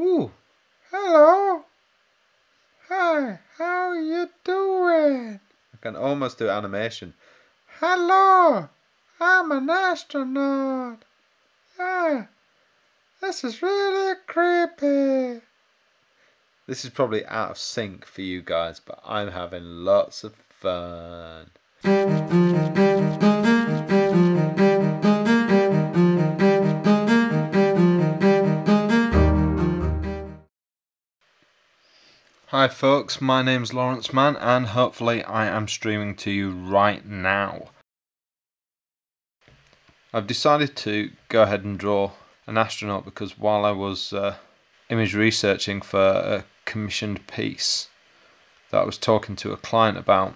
Ooh, hello. Hi, how are you doing? I can almost do animation. Hello, I'm an astronaut. Yeah, this is really creepy. This is probably out of sync for you guys, but I'm having lots of fun. Hi folks, my name's Lawrence Mann and hopefully I am streaming to you right now. I've decided to go ahead and draw an astronaut because while I was image researching for a commissioned piece that I was talking to a client about,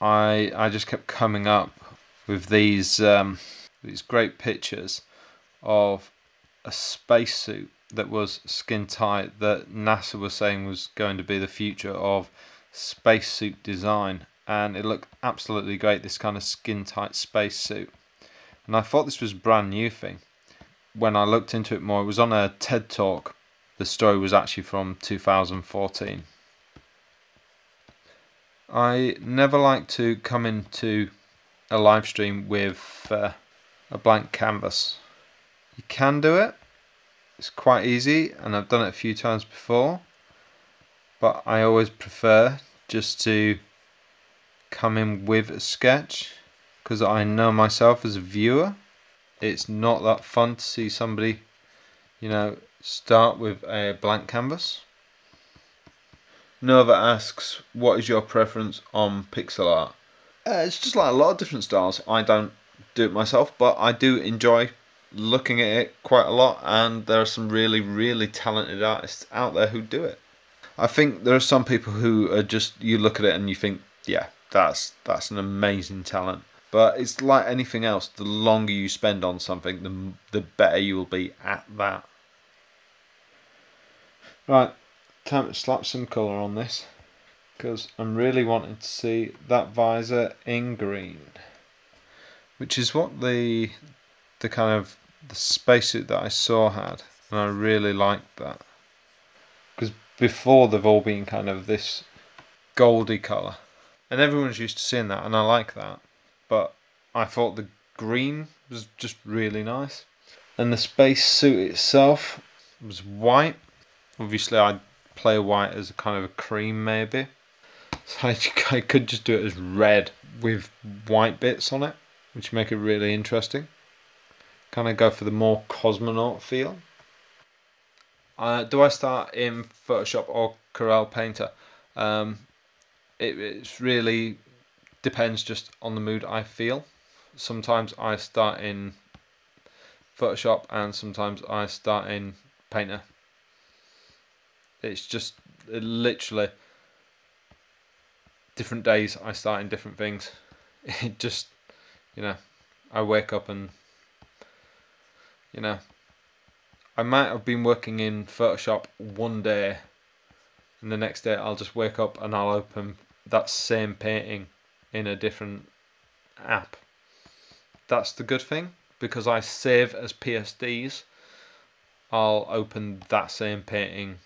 I just kept coming up with these great pictures of a spacesuit that was skin tight that NASA was saying was going to be the future of spacesuit design, and it looked absolutely great, this kind of skin tight spacesuit. And I thought this was a brand new thing. When I looked into it more, it was on a TED talk. The story was actually from 2014. I never like to come into a live stream with a blank canvas. You can do it. It's quite easy and I've done it a few times before, but I always prefer just to come in with a sketch because I know myself as a viewer it's not that fun to see somebody, you know, start with a blank canvas. Nova asks, what is your preference on pixel art? It's just like a lot of different styles. I don't do it myself, but I do enjoy looking at it quite a lot, and there are some really talented artists out there who do it. I think there are some people who are just, you look at it and you think, yeah, that's an amazing talent, but it's like anything else, the longer you spend on something the better you will be at that. Right, time to slap some colour on this because I'm really wanting to see that visor in green, which is what the kind of the spacesuit that I saw had, and I really liked that because before they've all been kind of this goldy colour and everyone's used to seeing that, and I like that, but I thought the green was just really nice. And the spacesuit itself was white. Obviously I'd play white as a kind of a cream maybe, so I could just do it as red with white bits on it, which make it really interesting. Kind of go for the more cosmonaut feel. Do I start in Photoshop or Corel Painter? It really depends just on the mood I feel. Sometimes I start in Photoshop and sometimes I start in Painter. It's just literally different days I start in different things. It just, you know, I wake up and you know, I might have been working in Photoshop one day and the next day I'll just wake up and I'll open that same painting in a different app. That's the good thing, because I save as PSDs, I'll open that same painting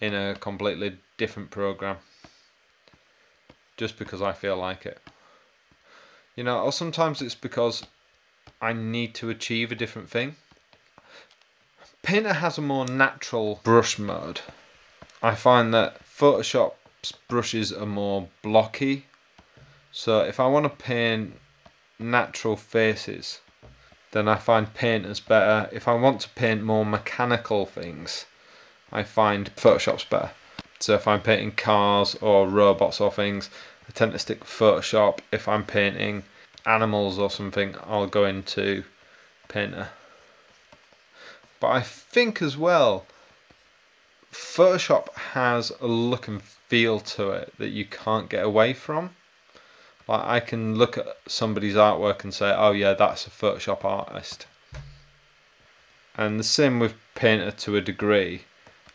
in a completely different program just because I feel like it. You know, or sometimes it's because I need to achieve a different thing. Painter has a more natural brush mode. I find that Photoshop's brushes are more blocky. So if I want to paint natural faces, then I find Painter's better. If I want to paint more mechanical things, I find Photoshop's better. So if I'm painting cars or robots or things, I tend to stick with Photoshop. If I'm painting animals or something, I'll go into Painter. But I think as well Photoshop has a look and feel to it that you can't get away from. Like I can look at somebody's artwork and say, oh yeah, that's a Photoshop artist. And the same with Painter to a degree.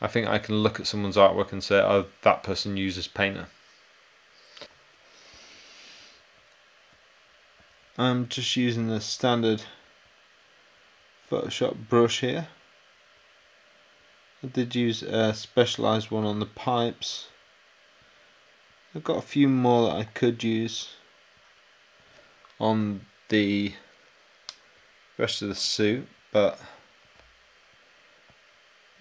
I think I can look at someone's artwork and say, oh, that person uses Painter. I'm just using the standard Photoshop brush here I did use a specialised one on the pipes. I've got a few more that I could use on the rest of the suit, but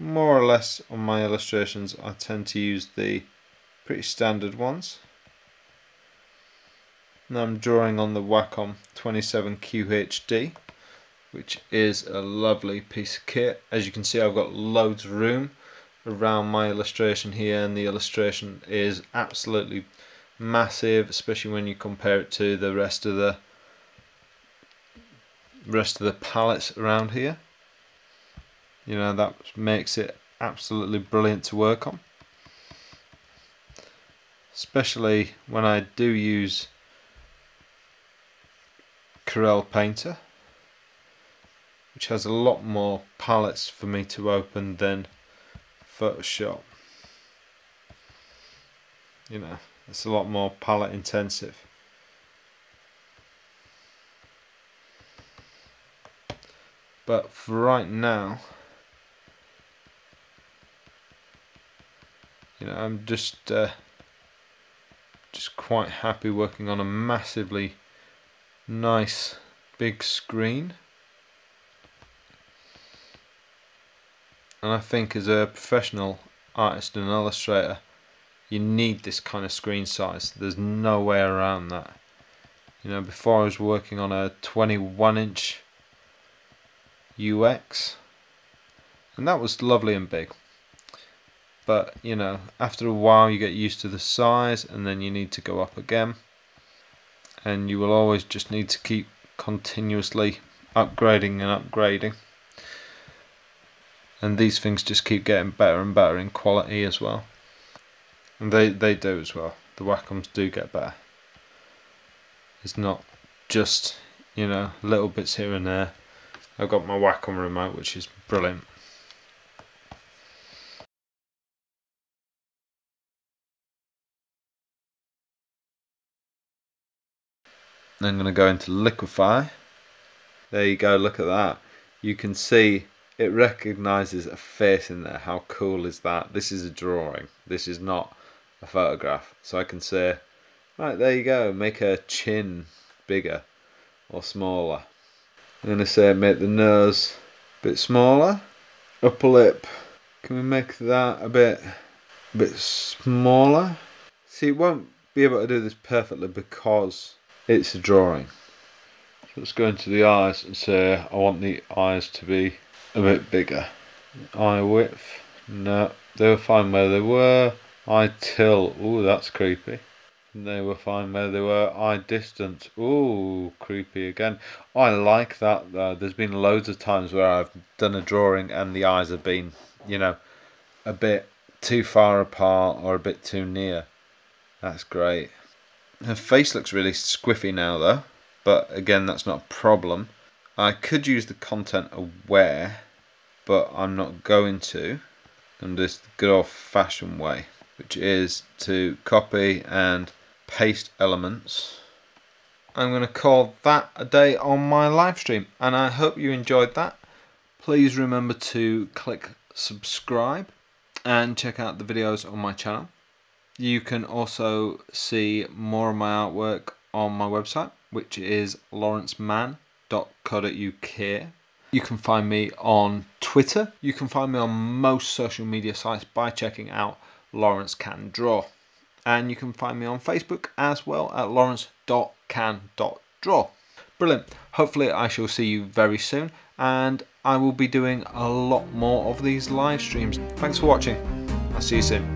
more or less on my illustrations I tend to use the pretty standard ones. Now I'm drawing on the Wacom 27QHD, which is a lovely piece of kit. As you can see, I've got loads of room around my illustration here, and the illustration is absolutely massive, especially when you compare it to the rest of the palettes around here. You know, that makes it absolutely brilliant to work on, especially when I do use Corel Painter, which has a lot more palettes for me to open than Photoshop. You know, it's a lot more palette intensive. But for right now, you know, I'm just quite happy working on a massively nice big screen. And I think as a professional artist and illustrator, you need this kind of screen size. There's no way around that. You know, before I was working on a 21-inch UX, and that was lovely and big. But you know, after a while you get used to the size, and then you need to go up again, and you will always just need to keep continuously upgrading and upgrading, and these things just keep getting better and better in quality as well, and they do as well. The Wacoms do get better. It's not just, you know, little bits here and there. I've got my Wacom remote, which is brilliant. I'm going to go into liquify. There you go, look at that. You can see it recognises a face in there. How cool is that? This is a drawing, this is not a photograph. So I can say, right, there you go, make her chin bigger or smaller. I'm going to say make the nose a bit smaller. Upper lip, can we make that a bit smaller? See, it won't be able to do this perfectly because it's a drawing. So let's go into the eyes and say I want the eyes to be a bit bigger. Eye width, no, they were fine where they were. Eye tilt, ooh, that's creepy. And they were fine where they were. Eye distance, ooh, creepy again. I like that though. There's been loads of times where I've done a drawing and the eyes have been, you know, a bit too far apart or a bit too near. That's great. Her face looks really squiffy now though, but again, that's not a problem. I could use the content aware, but I'm not going to. I'm just the good old-fashioned way, which is to copy and paste elements. I'm going to call that a day on my live stream, and I hope you enjoyed that. Please remember to click subscribe and check out the videos on my channel. You can also see more of my artwork on my website, which is LawrenceMann.co.uk. You can find me on Twitter. You can find me on most social media sites by checking out LAWRENCEcanDRAW, and you can find me on Facebook as well at lawrence.can.draw. Brilliant. Hopefully I shall see you very soon, and I will be doing a lot more of these live streams. Thanks for watching. I'll see you soon.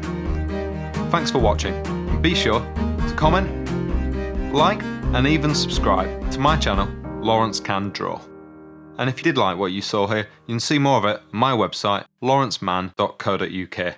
Thanks for watching, and be sure to comment, like and even subscribe to my channel Lawrence Can Draw. And if you did like what you saw here, you can see more of it on my website, LawrenceMann.co.uk.